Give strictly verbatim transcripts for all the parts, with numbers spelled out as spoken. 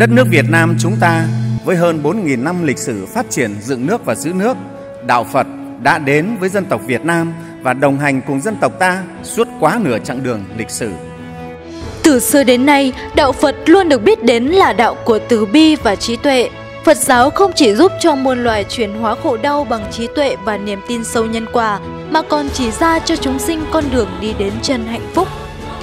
Đất nước Việt Nam chúng ta với hơn bốn nghìn năm lịch sử phát triển dựng nước và giữ nước, đạo Phật đã đến với dân tộc Việt Nam và đồng hành cùng dân tộc ta suốt quá nửa chặng đường lịch sử. Từ xưa đến nay, đạo Phật luôn được biết đến là đạo của từ bi và trí tuệ. Phật giáo không chỉ giúp cho muôn loài chuyển hóa khổ đau bằng trí tuệ và niềm tin sâu nhân quả, mà còn chỉ ra cho chúng sinh con đường đi đến chân hạnh phúc.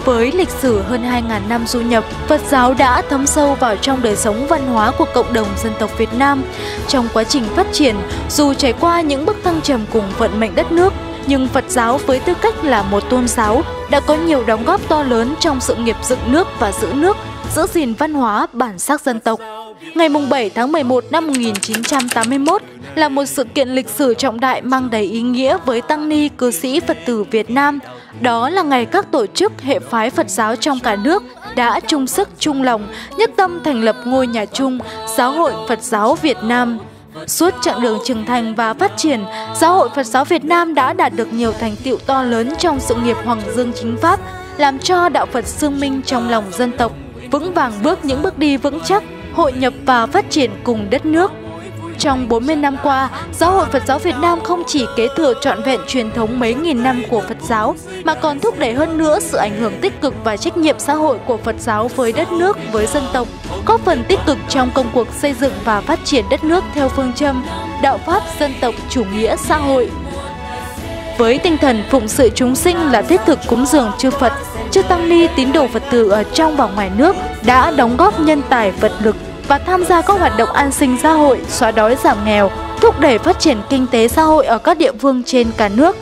Với lịch sử hơn hai nghìn năm du nhập, Phật giáo đã thấm sâu vào trong đời sống văn hóa của cộng đồng dân tộc Việt Nam. Trong quá trình phát triển, dù trải qua những bước thăng trầm cùng vận mệnh đất nước, nhưng Phật giáo với tư cách là một tôn giáo đã có nhiều đóng góp to lớn trong sự nghiệp dựng nước và giữ nước, giữ gìn văn hóa bản sắc dân tộc. Ngày bảy tháng mười một năm một nghìn chín trăm tám mươi mốt là một sự kiện lịch sử trọng đại mang đầy ý nghĩa với tăng ni cư sĩ Phật tử Việt Nam. Đó là ngày các tổ chức hệ phái Phật giáo trong cả nước đã chung sức chung lòng, nhất tâm thành lập ngôi nhà chung Giáo hội Phật giáo Việt Nam. Suốt chặng đường trưởng thành và phát triển, Giáo hội Phật giáo Việt Nam đã đạt được nhiều thành tựu to lớn trong sự nghiệp Hoàng Dương Chính Pháp, làm cho đạo Phật xương minh trong lòng dân tộc, vững vàng bước những bước đi vững chắc, hội nhập và phát triển cùng đất nước. Trong bốn mươi năm qua, Giáo hội Phật giáo Việt Nam không chỉ kế thừa trọn vẹn truyền thống mấy nghìn năm của Phật giáo, mà còn thúc đẩy hơn nữa sự ảnh hưởng tích cực và trách nhiệm xã hội của Phật giáo với đất nước, với dân tộc, góp phần tích cực trong công cuộc xây dựng và phát triển đất nước theo phương châm đạo pháp dân tộc chủ nghĩa xã hội. Với tinh thần phụng sự chúng sinh là thiết thực cúng dường chư Phật, chư tăng ni tín đồ Phật tử ở trong và ngoài nước đã đóng góp nhân tài vật lực và tham gia các hoạt động an sinh xã hội, xóa đói giảm nghèo, thúc đẩy phát triển kinh tế xã hội ở các địa phương trên cả nước.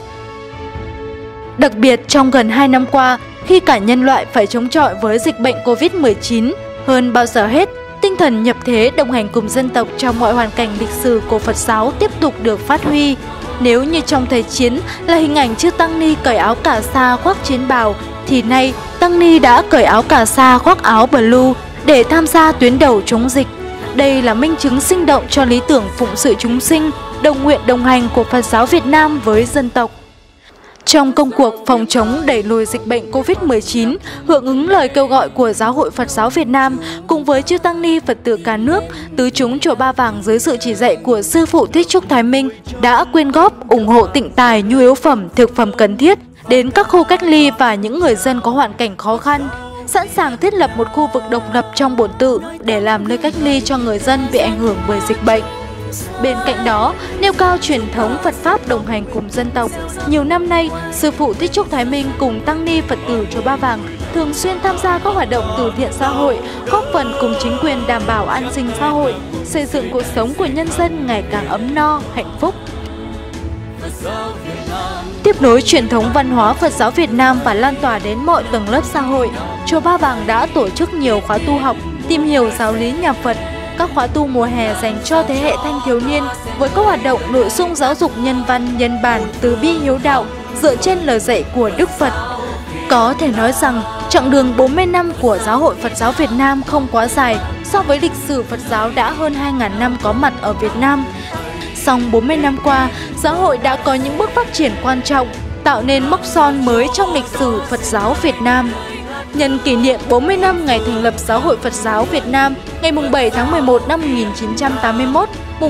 Đặc biệt trong gần hai năm qua, khi cả nhân loại phải chống chọi với dịch bệnh Covid mười chín, hơn bao giờ hết, tinh thần nhập thế đồng hành cùng dân tộc trong mọi hoàn cảnh lịch sử của Phật giáo tiếp tục được phát huy. Nếu như trong thời chiến là hình ảnh chư tăng ni cởi áo cà sa khoác chiến bào, thì nay tăng ni đã cởi áo cà sa khoác áo blue để tham gia tuyến đầu chống dịch. Đây là minh chứng sinh động cho lý tưởng phụng sự chúng sinh, đồng nguyện đồng hành của Phật giáo Việt Nam với dân tộc. Trong công cuộc phòng chống đẩy lùi dịch bệnh Covid mười chín, hưởng ứng lời kêu gọi của Giáo hội Phật giáo Việt Nam, cùng với chư tăng ni Phật tử cả nước, tứ chúng Chùa Ba Vàng dưới sự chỉ dạy của Sư phụ Thích Trúc Thái Minh đã quyên góp, ủng hộ tịnh tài, nhu yếu phẩm, thực phẩm cần thiết đến các khu cách ly và những người dân có hoàn cảnh khó khăn, sẵn sàng thiết lập một khu vực độc lập trong bổn tự để làm nơi cách ly cho người dân bị ảnh hưởng bởi dịch bệnh. Bên cạnh đó, nêu cao truyền thống Phật Pháp đồng hành cùng dân tộc, nhiều năm nay, Sư phụ Thích Trúc Thái Minh cùng tăng ni Phật tử Chùa Ba Vàng thường xuyên tham gia các hoạt động từ thiện xã hội, góp phần cùng chính quyền đảm bảo an sinh xã hội, xây dựng cuộc sống của nhân dân ngày càng ấm no, hạnh phúc. Tiếp nối truyền thống văn hóa Phật giáo Việt Nam và lan tỏa đến mọi tầng lớp xã hội, Chùa Ba Vàng đã tổ chức nhiều khóa tu học, tìm hiểu giáo lý nhà Phật, các khóa tu mùa hè dành cho thế hệ thanh thiếu niên với các hoạt động nội dung giáo dục nhân văn, nhân bản, từ bi hiếu đạo dựa trên lời dạy của Đức Phật. Có thể nói rằng, chặng đường bốn mươi năm của Giáo hội Phật giáo Việt Nam không quá dài so với lịch sử Phật giáo đã hơn hai nghìn năm có mặt ở Việt Nam. Song bốn mươi năm qua, giáo hội đã có những bước phát triển quan trọng, tạo nên mốc son mới trong lịch sử Phật giáo Việt Nam. Nhân kỷ niệm bốn mươi năm ngày thành lập Giáo hội Phật giáo Việt Nam, ngày bảy tháng mười một năm một nghìn chín trăm tám mươi mốt,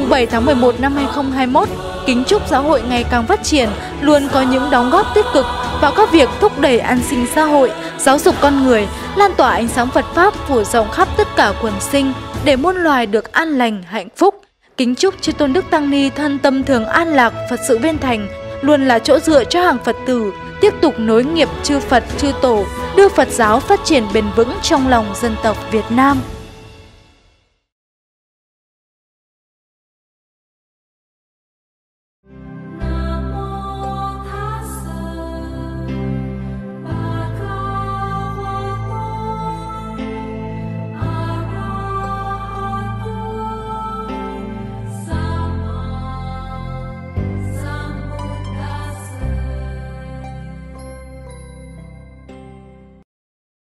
bảy tháng mười một năm hai nghìn không trăm hai mươi mốt, kính chúc giáo hội ngày càng phát triển, luôn có những đóng góp tích cực vào các việc thúc đẩy an sinh xã hội, giáo dục con người, lan tỏa ánh sáng Phật Pháp phủ rộng khắp tất cả quần sinh, để muôn loài được an lành, hạnh phúc. Kính chúc chư tôn đức tăng ni thân tâm thường an lạc Phật sự Viên Thành luôn là chỗ dựa cho hàng Phật tử, tiếp tục nối nghiệp chư Phật chư Tổ, đưa Phật giáo phát triển bền vững trong lòng dân tộc Việt Nam.